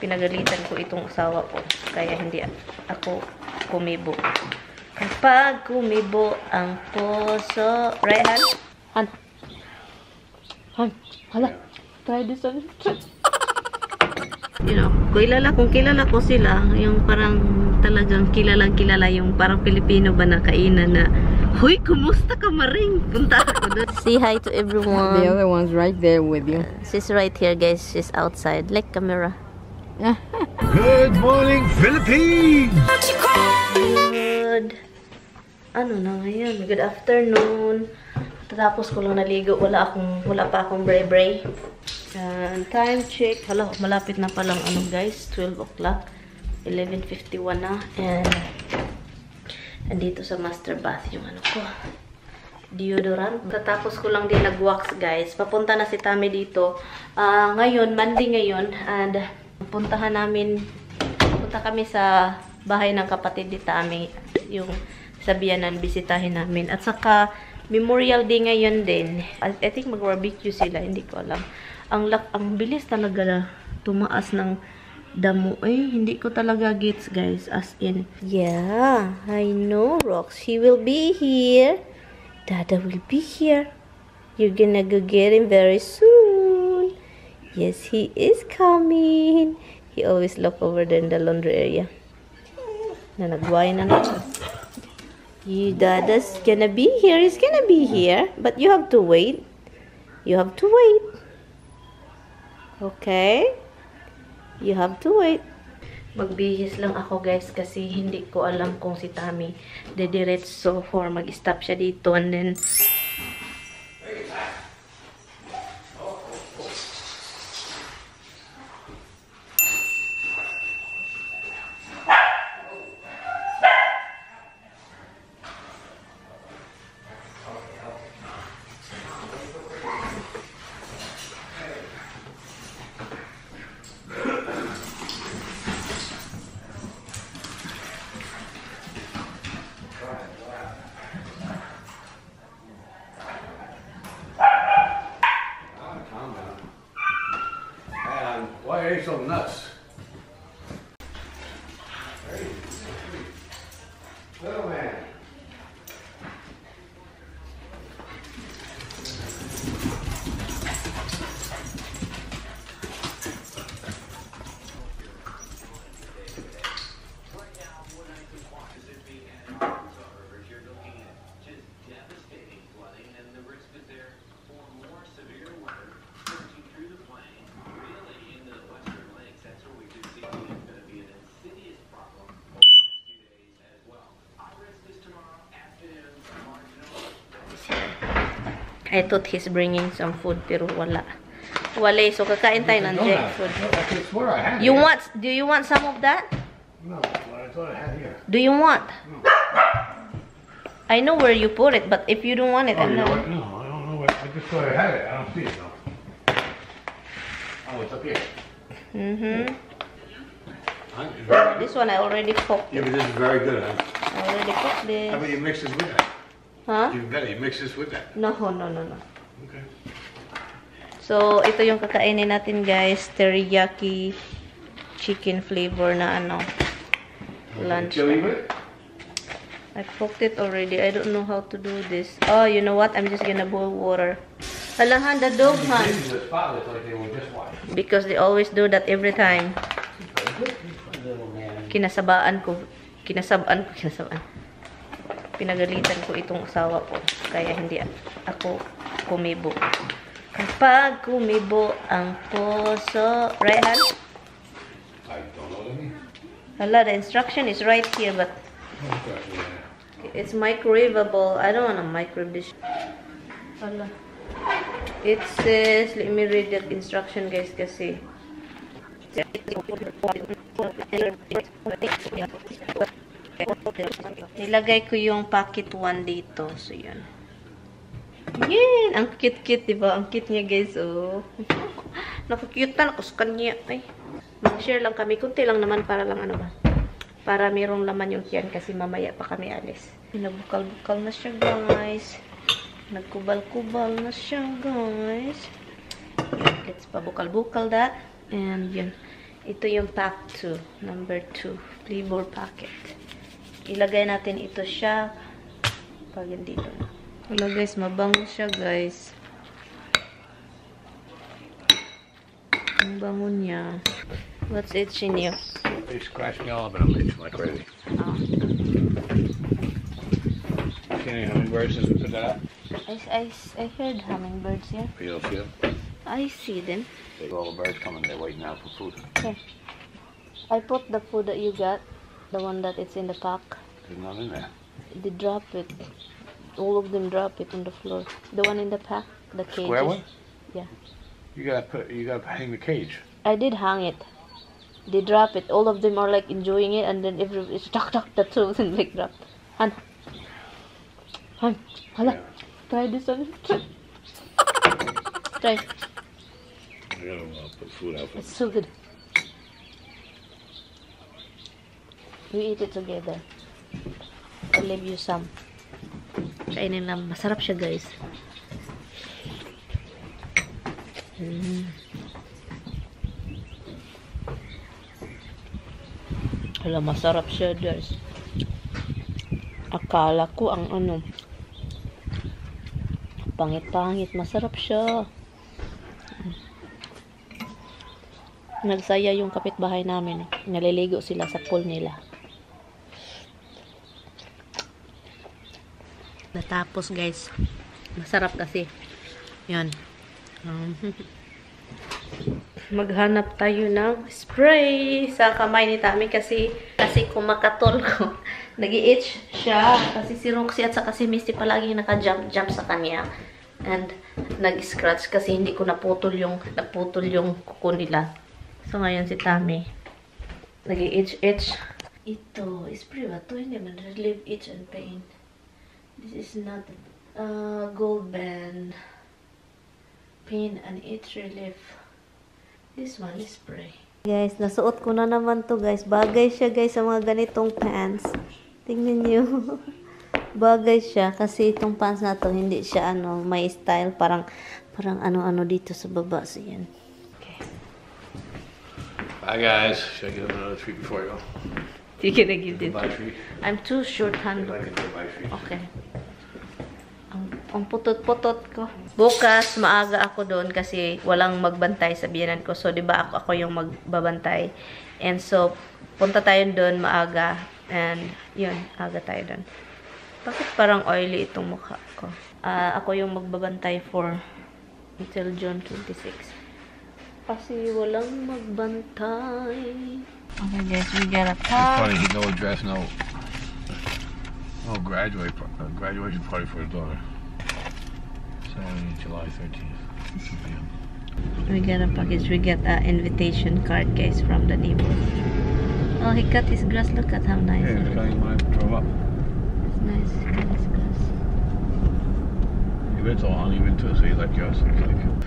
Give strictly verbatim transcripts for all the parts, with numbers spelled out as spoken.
pinagalitan ko itong asawa ko. Kaya hindi ako kumibo. Kapag kumibo ang puso. Rehan? Han. Han. Hala. Try this one. You know, kilala, kung kilala ko sila, yung parang talagang kilalang kilala, yung parang Pilipino ba na kainan na, hoy, kumusta ka, Maring? Punta ako doon. Say hi to everyone. The other one's right there with you. Uh, she's right here, guys. She's outside. Like camera. Good morning, Philippines! Good. Ano na ngayon? Good afternoon. Tapos ko lang naligo. Wala, akong, wala pa akong bray-bray. Uh, time check. Hala, malapit na palang ano guys, twelve o'clock. eleven fifty-one na. And andito sa master bath yung ano ko, deodorant. Tatapos ko lang din nag-wax guys. Papunta na si Tami dito. Uh, ngayon, Monday ngayon. And puntahan namin, punta kami sa bahay ng kapatid ni Tami. Yung sabianan, bisitahin namin. At saka, Memorial Day ngayon din. I, I think mag-barbecue sila. Hindi ko alam. Ang, ang bilis talaga na tumaas ng damo. Eh, hindi ko talaga gets, guys. As in, yeah, I know, Rox. He will be here. Dada will be here. You're gonna go get him very soon. Yes, he is coming. He always look over there in the laundry area. Na nagway na natin. You, Dada's gonna be here. He's gonna be here. But you have to wait. You have to wait. Okay? You have to wait. Magbihis lang ako guys kasi hindi ko alam kung si Tami dediretso for mag-stop siya dito and then so nuts. Hey, little man. I thought he's bringing some food, pero wala. Wala, so kakain tayo ng Jack food. You want, do you want some of that? No, I thought I had here. Do you want? No. I know where you put it, but if you don't want it, oh, I know. Right? No, I don't know where, I just thought I had it, I don't see it though. Oh, it's up here. Mm-hmm. This one I already cooked. Yeah, but this is very good, huh? I already cooked this. How about you mix it with that? Huh? You better you mix this with that. No, no, no, no. Okay. So, ito yung kakainin natin, guys. Teriyaki chicken flavor na ano. Lunch. I cooked it already. I don't know how to do this. Oh, you know what? I'm just gonna boil water. Alahan, the dog, han. Because they always do that every time. Kinasabaan ko. Kinasabaan ko. Kinasabaan. Pinagalitan ko itong asawa ko. Kaya hindi ako kumibo. Kapag kumibo ang puso. Rehan? I don't know any. Hala, the instruction is right here, but it's microwavable. I don't want to microwave this. Hala. It says, let me read that instruction, guys, kasi. Nilagay ko yung packet one dito. So, yun. Yun! Ang cute-cute, diba? Ang cute niya, guys. Oh. Nakakute na. Nakusukan niya. Ay. Mag-share lang kami. Kunti lang naman para lang ano ba. Para mayroong laman yung tiyan kasi mamaya pa kami alis. Nabukal-bukal na siya, guys. Nagkubal-kubal na siya, guys. Let's pabukal-bukal that. And, yun. Ito yung pack two, number two, flavor packet. Ilagay natin ito siya pag dito na. Wala guys, mabango siya guys. Ang bango niya. What's it, Shinyo? They're scratching all over the place like crazy. Oh. See any hummingbirds as we put that up? I, I, I heard hummingbirds here. Yeah. You don't see them? I see them. All the birds coming, they're waiting out for food. Okay. I put the food that you got, the one that it's in the pack. There's none in there. They drop it. All of them drop it on the floor. The one in the pack, the cage. Square one? Yeah. You gotta put. You gotta hang the cage. I did hang it. They drop it. All of them are like enjoying it, and then every it's tuck tuck the tools and like drop. Han, han, hala. Try this one. Try. I don't want to put food out for it's so good. We eat it together. I'll leave you some. Kainin lang. Masarap siya, guys. Mm. Hala, masarap siya, guys. Akala ko ang ano. Pangit-pangit. Masarap siya. Nagsaya yung kapitbahay namin. Naliligo sila sa pool nila. Natapos guys. Masarap kasi. Yan. Um, maghanap tayo ng spray sa kamay ni Tami kasi kasi kumakatol ko. Nag-i-itch siya. Kasi si Roxy at saka si Misty palagi naka-jump-jump sa kanya. And nag-scratch kasi hindi ko naputol yung naputol yung kuko nila. So, ngayon si Tami. Nag-i-itch-itch. Ito, spray ba ito? Hindi man. Relieve itch and pain. This is not uh, gold band. Pain and itch relief. This one is spray. Guys, nasuot ko na naman to guys. Bagay siya guys sa mga ganitong pants. Tingnan nyo. Bagay siya. Kasi itong pants na to, hindi siya ano, may style. Parang, parang ano-ano dito sa baba. So, yan. Hi guys, should I give them another treat before I go? You're gonna give them a treat? I'm too short-handed. Like okay. Ang, ang putot-putot ko. Bukas, maaga ako doon kasi walang magbantay sa biyanan ko. So, di ba ako, ako yung magbabantay? And so, punta tayo doon maaga. And, yun, aga tayo doon. Bakit parang oily itong mukha ko? Uh, ako yung magbabantay for until June twenty-sixth. Kasi walang magbantay. Okay guys, we got a pack. Funny, no dress, no, no graduate, uh, graduation party for his daughter. Saturday, July thirteenth. We got a package. We got an invitation card, guys, from the neighbor. Oh, he cut his grass. Look at how nice. Yeah, it's when I drove up. It's nice. He cut his grass. It's all uneven too, so you like yours.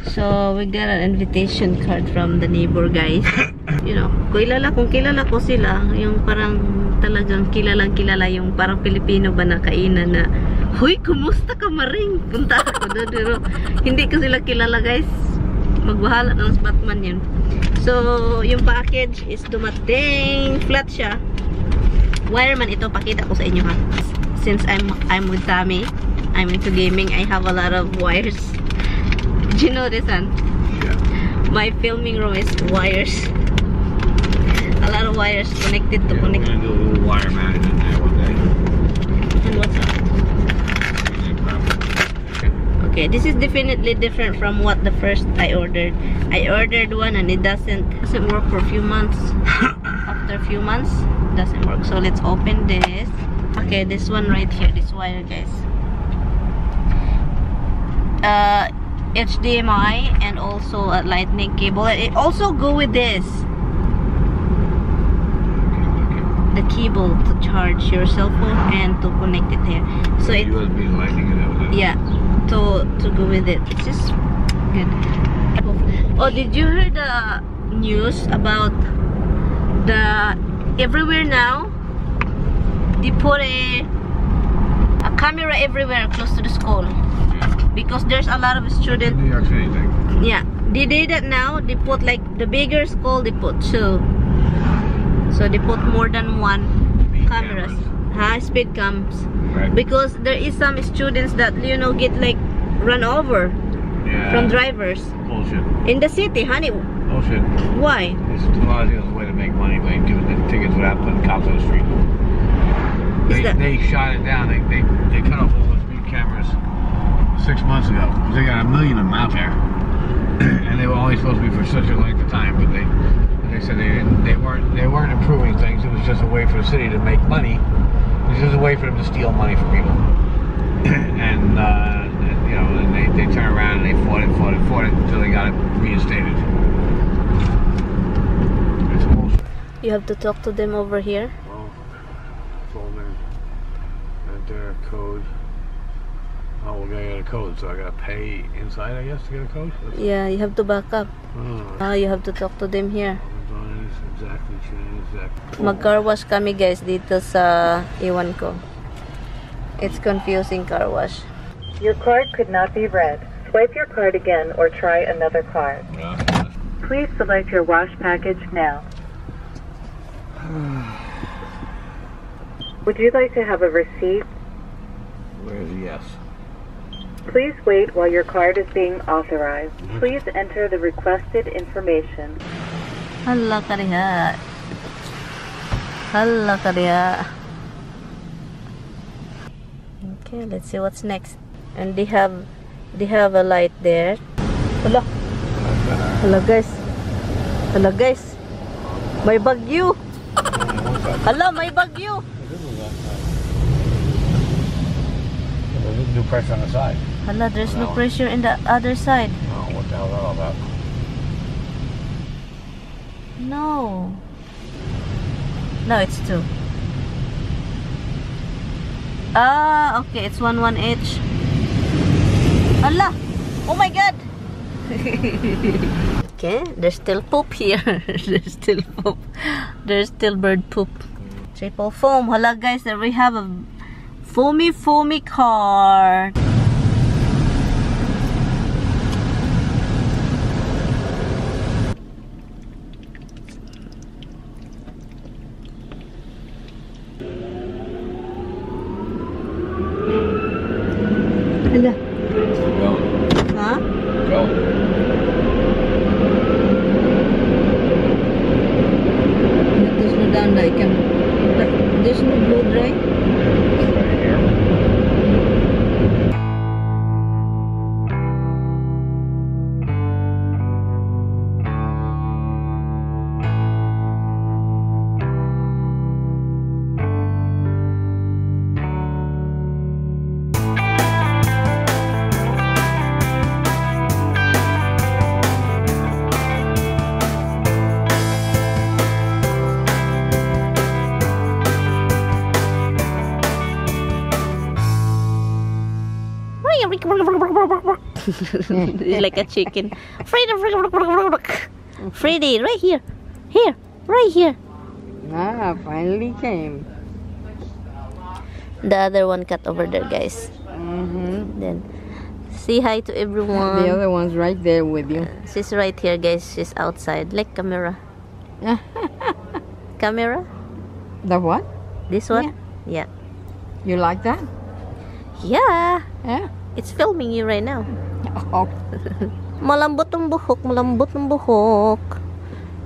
So, we got an invitation card from the neighbor, guys. You know, kilala, kung kilala ko sila, yung parang talagang kilalang kilala, yung parang Pilipino ba na kainan na, "Hoy, kumusta ka, Maring? Punta ako doon." Pero hindi ko sila kilala, guys. Magbahala ng spotman yun. So, yung package is dumating. Flat siya. Wireman ito, pakita ko sa inyo ha. Since I'm, I'm with Tami, I'm into gaming, I have a lot of wires. Did you know this one? Yeah. My filming room is wires. A lot of wires connected to yeah, connect. We're gonna do a little wire management there one day. And what's up? Okay, this is definitely different from what the first I ordered. I ordered one and it doesn't doesn't work for a few months. After a few months, it doesn't work. So let's open this. Okay, this one right here, this wire, guys. Uh. H D M I and also a lightning cable. It also go with this the cable to charge your cell phone and to connect it there. So it U S B lightning and yeah, to to go with it. It's just good. Oh, did you hear the news about the everywhere now? They put a a camera everywhere close to the school. Because there's a lot of students. New York City, yeah, they did that now. They put like the bigger skull, they put two. So they put more than one speed cameras, cameras. Huh? Speed cams. Right. Because there is some students that, you know, get like run over yeah. from drivers. Bullshit. In the city, honey. Bullshit. Why? It's a logical way to make money, like giving the tickets without putting cops on the street. They, that... they shot it down. They, they, they cut off all the speed cameras six months ago. They got a million of them out there. And they were only supposed to be for such a length of time, but they they said they didn't, they weren't they weren't improving things. It was just a way for the city to make money. It was just a way for them to steal money from people. and, uh, and you know, and they, they turned around and they fought it, fought it, fought it until they got it reinstated. It's bullshit. You have to talk to them over here. Well, phone their and their code. Oh, we're gonna get a code, so I gotta pay inside, I guess, to get a code? That's yeah, you have to back up. Oh. Now you have to talk to them here. Exactly, exactly. Mag-car wash kami, guys, dito sa iwan ko. It's confusing car wash. Your card could not be read. Swipe your card again or try another card. Yeah. Please select your wash package now. Would you like to have a receipt? Where is yes? Please wait while your card is being authorized. Please enter the requested information. Hala kariha. Hala kariha. Okay, let's see what's next. And they have they have a light there. Hala. Hala guys. Hala guys. May bagyo. Hala, may bagyo. There's no pressure on the side. Hala, there's no pressure in the other side. Oh, what the hell is that all about? No. No, it's two. Ah, okay, it's one one each. Hala! Oh my god! Okay, there's still poop here. There's still poop. There's still bird poop. Triple foam. Hala, guys, there we have a foamy, foamy car. Hello. Huh? Go. There's no down like him. There's no blood, right? Like a chicken. Freddy, Freddy, right here. Here, right here. Ah, finally came. The other one cut over there, guys. Mm-hmm. Then say hi to everyone. The other one's right there with you. Uh, she's right here, guys. She's outside. Like camera. Camera? The what? This one? Yeah. Yeah. You like that? Yeah. Yeah. It's filming you right now. Oh. Malambot ng buhok, malambot ng buhok.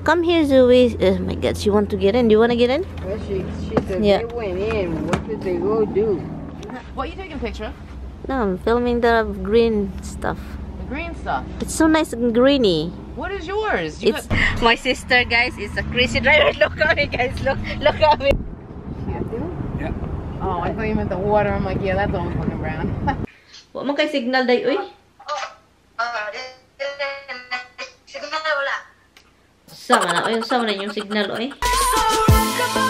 Come here, Zoe. Oh my god, she want to get in. Do you want to get in? Well, she, she said yeah. They went in. What did they go do? What are you taking a picture of? No, I'm filming the green stuff. The green stuff? It's so nice and greeny. What is yours? You it's got... my sister, guys. It's a crazy driver. Look at me, guys. Look, look at me. Yeah. Oh, I thought you meant the water. I'm like, yeah, that's all fucking brown. Wa mo kay signal day oy. Ah, signal wala. Sama na, ayun sama na yung signal oy.